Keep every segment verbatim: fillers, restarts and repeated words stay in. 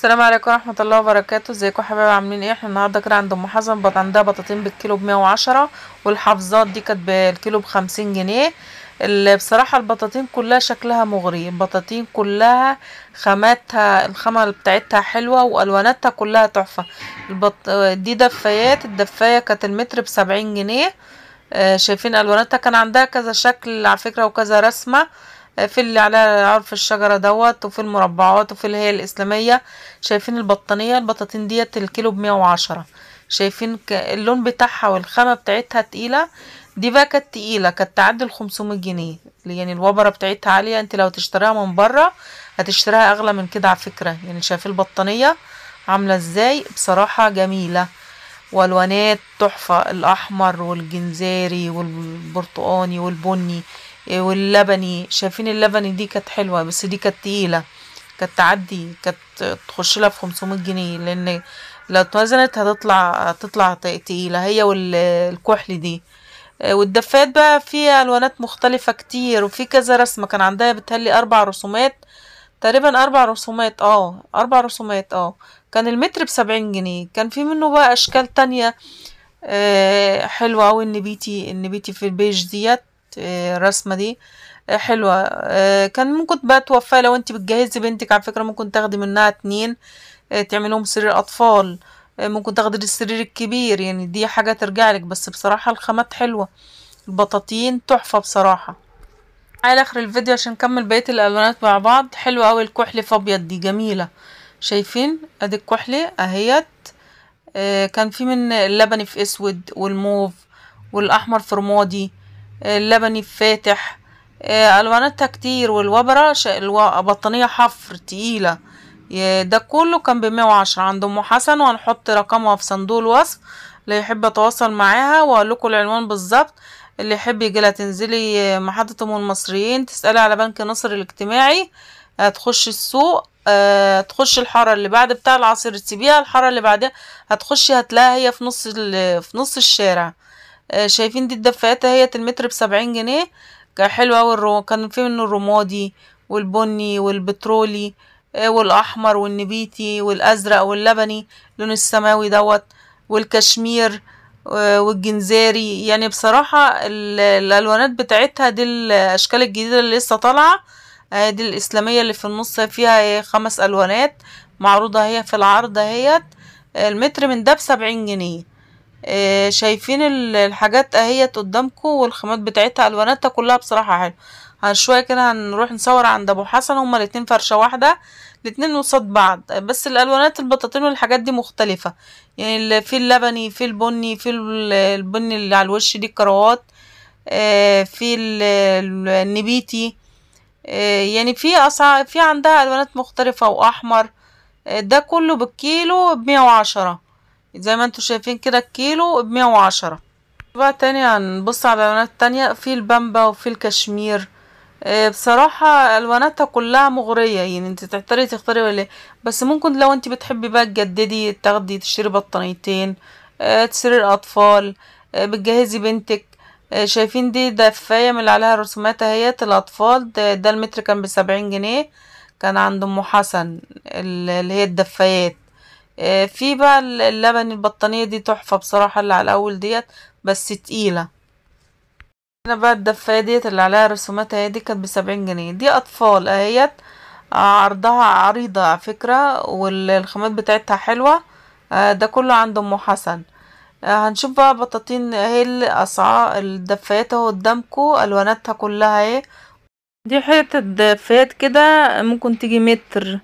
السلام عليكم ورحمه الله وبركاته. ازيكم حبايب، عاملين ايه؟ احنا النهارده كده عند ام حسن بط عندها بطاطين بالكيلو ب مية وعشرة، والحافظات دي كانت بالكيلو ب خمسين جنيه. بصراحه البطاطين كلها شكلها مغري، البطاطين كلها خاماتها الخامه بتاعتها حلوه والواناتها كلها تحفه. البط... دي دفايات، الدفايه كانت المتر ب سبعين جنيه. آه شايفين الواناتها، كان عندها كذا شكل على فكره وكذا رسمه، في اللي على عرف الشجرة دوت، وفي المربعات، وفي اللي هي الإسلامية. شايفين البطانية، البطاطين ديت الكيلو بمية وعشرة. شايفين اللون بتاعها والخامة بتاعتها تقيلة، دي بقى كانت تقيلة، كانت تعدي الخمسمية جنيه، يعني الوبرة بتاعتها عالية. انت لو تشتريها من برة هتشتريها أغلى من كده على فكرة. يعني شايفين البطانية عاملة ازاي، بصراحة جميلة والوانات تحفة، الأحمر والجنزيري والبرتقاني والبني واللبني. شايفين اللبني دي كانت حلوه، بس دي كانت تقيله، كانت تعدي، كانت تخش لها في خمسمية جنيه، لان لو اتوزنت هتطلع هتطلع تقيله هي والكحل دي. والدفات بقى فيها الوانات مختلفه كتير، وفي كذا رسمه، كان عندها بتهلي اربع رسومات تقريبا، اربع رسومات اه اربع رسومات اه كان المتر بسبعين جنيه. كان في منه بقى اشكال تانية آه حلوه اوي. النبيتي النبيتي في البيج ديت الرسمه دي حلوه. كان ممكن بقى توفي لو انت بتجهزي بنتك على فكره، ممكن تاخدي منها اتنين تعملهم سرير اطفال، ممكن تاخدي السرير الكبير، يعني دي حاجه ترجع لك. بس بصراحه الخامات حلوه، البطاطين تحفه بصراحه. على اخر الفيديو عشان نكمل بقيه الالوانات مع بعض. حلوه قوي الكحلي في ابيض دي، جميله. شايفين ادي الكحلي اهيت. كان في من اللبني في اسود، والموف، والاحمر في رمادي، اللبني فاتح، الواناتها كتير. والوبره بطانيه حفر تقيله. ده كله كان بمية وعشرة عند ام حسن، وهنحط رقمها في صندوق الوصف اللي يحب يتواصل معاها، واقول لكم العنوان بالظبط. اللي يحب يجي لها، تنزلي محطه ام المصريين، تسالي على بنك نصر الاجتماعي، هتخش السوق، هتخش الحاره اللي بعد بتاع العصير تسيبيها، الحاره اللي بعدها هتخشي هتلاقيها هي في نص في نص الشارع. شايفين دي الدفايات اهيت المتر بسبعين جنيه، كان حلو اوي. كان في منه الرمادي والبني والبترولي والاحمر والنبيتي والازرق واللبني، اللون السماوي دوت، والكشمير والجنزاري. يعني بصراحه الالوانات بتاعتها دي، الاشكال الجديده اللي لسه طالعه دي، الاسلاميه اللي في النص فيها خمس الوانات معروضه هي في العرض اهيت، المتر من ده بسبعين جنيه. آه شايفين الحاجات اهيت قدامكم، والخامات بتاعتها الواناتها كلها بصراحه حلوه. هنشويه كده هنروح نصور عند ابو حسن، هما الاتنين فرشه واحده، الاتنين قصاد بعض، بس الالوانات البطاطين والحاجات دي مختلفه. يعني في اللبني، في البني، في البني اللي على الوش دي الكروات، آه في النبيتي، آه يعني في أصع... في عندها الوانات مختلفه، واحمر. آه ده كله بالكيلو بمية وعشرة زي ما انتوا شايفين كده، الكيلو بمية وعشرة. بقى تاني هنبص على الوانات تانية، في البامبا وفي الكشمير. اه بصراحة الواناتها كلها مغرية، يعني انت تحتاري تختاري ولا. بس ممكن لو انت بتحبي بقى تجددي، تاخدي تشتري بطانيتين، اه سرير اطفال، اه بتجهزي بنتك. اه شايفين دي دفاية من اللي عليها رسومات اهيت الاطفال. ده, ده المتر كان بسبعين جنيه، كان عند ام حسن اللي هي الدفايات. في بقى اللبن البطانية دي تحفة بصراحة، اللي على الأول ديت بس تقيلة. هنا بقى الدفاية ديت اللي عليها رسوماتها دي كانت بسبعين جنيه، دي أطفال اهيت، عرضها عريضة على فكرة، والخامات بتاعتها حلوة. ده كله عند أم حسن. هنشوف بقى بطاطين اهي الأسعار، الدفايات اهو قدامكم، ألواناتها كلها اهي. دي حتة دفايات كده ممكن تيجي متر،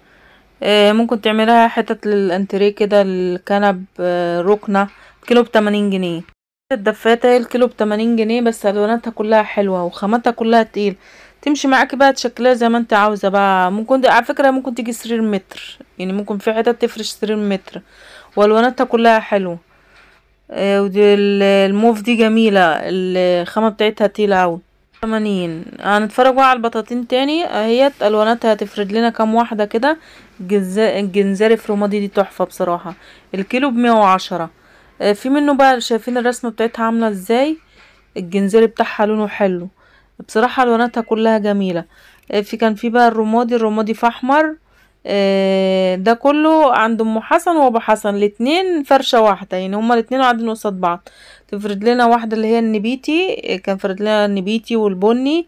ممكن تعملها حتت للانتريه كده، الكنب، ركنه، كيلو بتمانين جنيه. الدفات اهي الكيلو بتمانين جنيه، بس الواناتها كلها حلوه وخاماتها كلها تقيل، تمشي معاكي بقى تشكلها زي ما انت عاوزه بقى. ممكن على فكره ممكن تيجي سرير متر، يعني ممكن في حتت تفرش سرير متر، والواناتها كلها حلوه. ودي الموف دي جميله، الخامه بتاعتها تقيله اوي. تمانين. هنتفرج بقى على البطاطين تاني اهيت، الواناتها هتفرد لنا كام واحده كده. الجنزاري في رمادي دي تحفه بصراحه، الكيلو بمية وعشرة. في منه بقى شايفين الرسمه بتاعتها عامله ازاي، الجنزاري بتاعها لونه حلو بصراحه، الواناتها كلها جميله. في كان في بقى الرمادي، الرمادي في احمر، ده كله عند ام حسن وابو حسن الاتنين فرشه واحده، يعني هما الاتنين قاعدين قصاد بعض. تفرد لنا واحده اللي هي النبيتي، كان فرد لنا النبيتي والبني.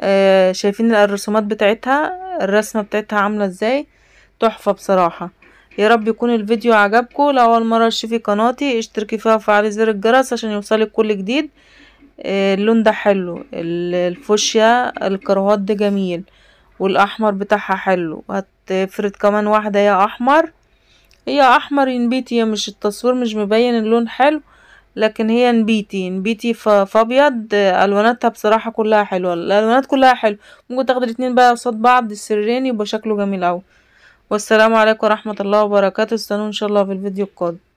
آه شايفين الرسومات بتاعتها، الرسمه بتاعتها عامله ازاي، تحفه بصراحه. يا رب يكون الفيديو عجبكم. لو اول مره تشوفي قناتي اشتركي فيها وفعلي زر الجرس عشان يوصلك كل جديد. آه اللون ده حلو، الفوشيا الكروات ده جميل، والاحمر بتاعها حلو. هتفرد كمان واحده يا احمر يا احمر ينبيتي، يا مش التصوير مش مبين اللون حلو، لكن هي نبيتي نبيتي فابيض. الواناتها بصراحه كلها حلوه، الالوانات كلها حلوه. ممكن تاخدي الاتنين بقى قصاد بعض السرين، يبقى شكله جميل اوي. والسلام عليكم ورحمه الله وبركاته. استنوا ان شاء الله في الفيديو القادم.